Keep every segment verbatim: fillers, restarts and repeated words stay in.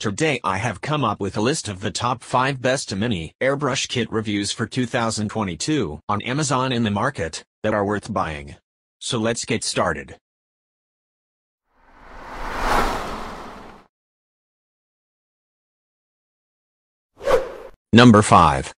Today I have come up with a list of the top five best mini airbrush kit reviews for two thousand twenty-two on Amazon in the market, that are worth buying. So let's get started. Number five.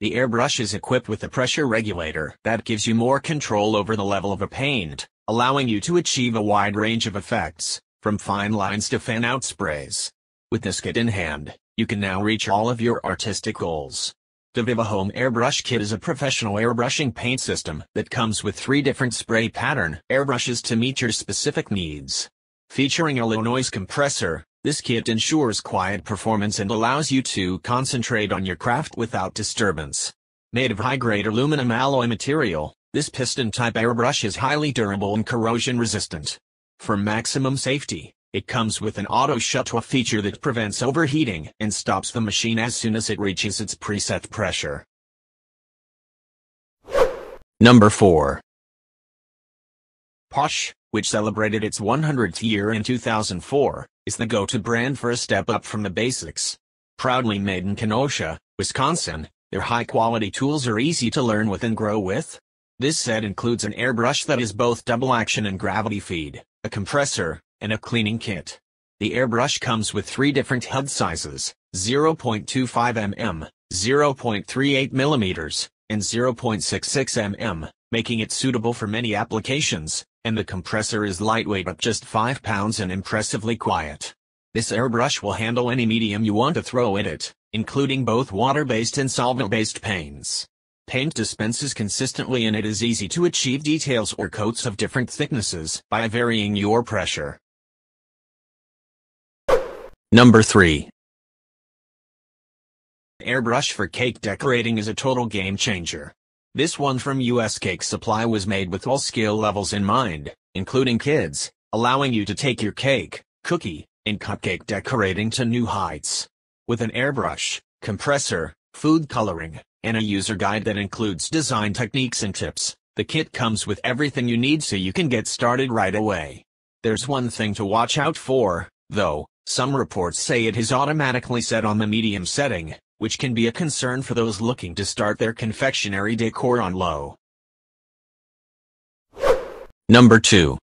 The airbrush is equipped with a pressure regulator that gives you more control over the level of a paint, allowing you to achieve a wide range of effects, from fine lines to fan-out sprays. With this kit in hand, you can now reach all of your artistic goals. The Viva Home Airbrush Kit is a professional airbrushing paint system that comes with three different spray pattern airbrushes to meet your specific needs. Featuring a low noise compressor, this kit ensures quiet performance and allows you to concentrate on your craft without disturbance. Made of high-grade aluminum alloy material, this piston-type airbrush is highly durable and corrosion-resistant. For maximum safety, it comes with an auto-shut-off feature that prevents overheating and stops the machine as soon as it reaches its preset pressure. Number four. Posh, which celebrated its one hundredth year in two thousand four, is the go-to brand for a step up from the basics. Proudly made in Kenosha, Wisconsin, their high-quality tools are easy to learn with and grow with. This set includes an airbrush that is both double-action and gravity feed, a compressor, and a cleaning kit. The airbrush comes with three different H U D sizes, zero point two five millimeters, zero point three eight millimeters, and zero point six six millimeters, making it suitable for many applications, and the compressor is lightweight at just five pounds and impressively quiet. This airbrush will handle any medium you want to throw at it, including both water-based and solvent-based paints. Paint dispenses consistently and it is easy to achieve details or coats of different thicknesses by varying your pressure. Number three. Airbrush for cake decorating is a total game changer. This one from U S Cake Supply was made with all skill levels in mind, including kids, allowing you to take your cake, cookie, and cupcake decorating to new heights. With an airbrush, compressor, food coloring, and a user guide that includes design techniques and tips, the kit comes with everything you need so you can get started right away. There's one thing to watch out for, though. Some reports say it is automatically set on the medium setting, which can be a concern for those looking to start their confectionery decor on low. Number two.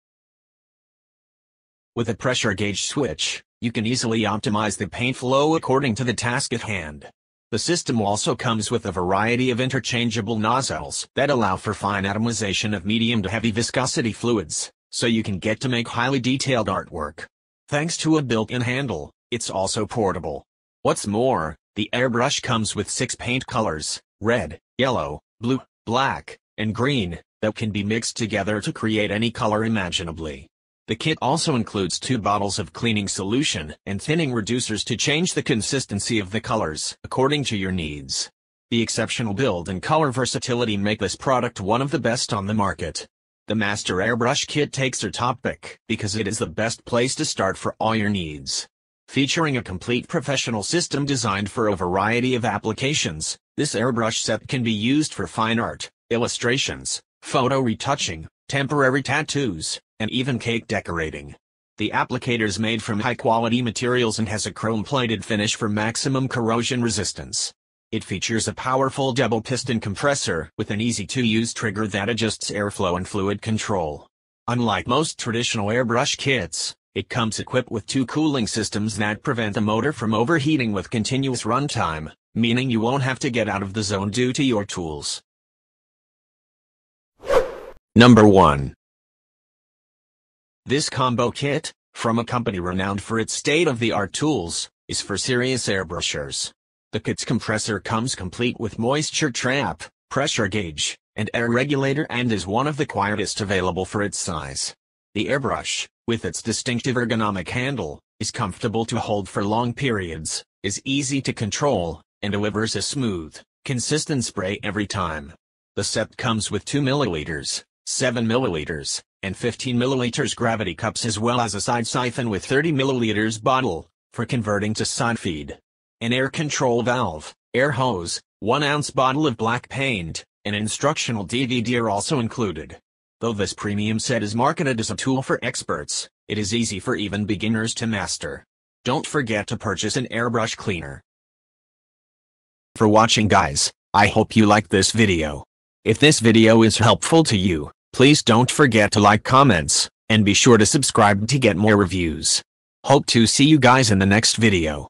With a pressure gauge switch, you can easily optimize the paint flow according to the task at hand. The system also comes with a variety of interchangeable nozzles that allow for fine atomization of medium to heavy viscosity fluids, so you can get to make highly detailed artwork. Thanks to a built-in handle, it's also portable. What's more, the airbrush comes with six paint colors, red, yellow, blue, black, and green, that can be mixed together to create any color imaginably. The kit also includes two bottles of cleaning solution and thinning reducers to change the consistency of the colors according to your needs. The exceptional build and color versatility make this product one of the best on the market. The Master Airbrush Kit takes your top pick because it is the best place to start for all your needs. Featuring a complete professional system designed for a variety of applications, this airbrush set can be used for fine art, illustrations, photo retouching, temporary tattoos, and even cake decorating. The applicator is made from high-quality materials and has a chrome-plated finish for maximum corrosion resistance. It features a powerful double-piston compressor with an easy-to-use trigger that adjusts airflow and fluid control. Unlike most traditional airbrush kits, it comes equipped with two cooling systems that prevent the motor from overheating with continuous runtime, meaning you won't have to get out of the zone due to your tools. Number one. This combo kit, from a company renowned for its state-of-the-art tools, is for serious airbrushers. The kit's compressor comes complete with moisture trap, pressure gauge, and air regulator and is one of the quietest available for its size. The airbrush, with its distinctive ergonomic handle, is comfortable to hold for long periods, is easy to control, and delivers a smooth, consistent spray every time. The set comes with two milliliters, seven milliliters, and fifteen milliliters gravity cups as well as a side siphon with thirty milliliters bottle, for converting to side feed. An air control valve, air hose, one ounce bottle of black paint, and instructional D V D are also included. Though this premium set is marketed as a tool for experts, it is easy for even beginners to master. Don't forget to purchase an airbrush cleaner. For watching, guys. I hope you like this video. If this video is helpful to you, please don't forget to like, comments, and be sure to subscribe to get more reviews. Hope to see you guys in the next video.